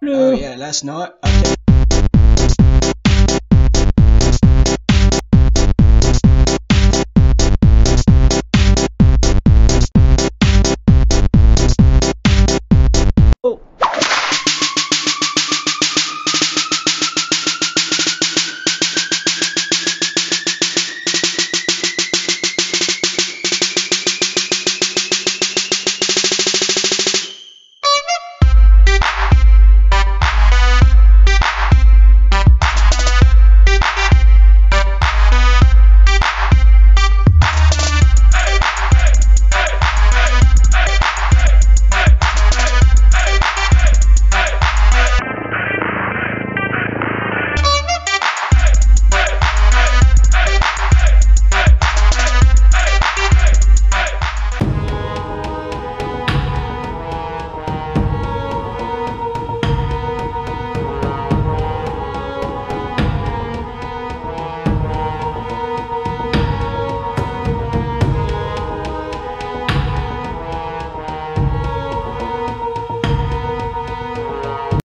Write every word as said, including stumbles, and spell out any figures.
Oh yeah, last night I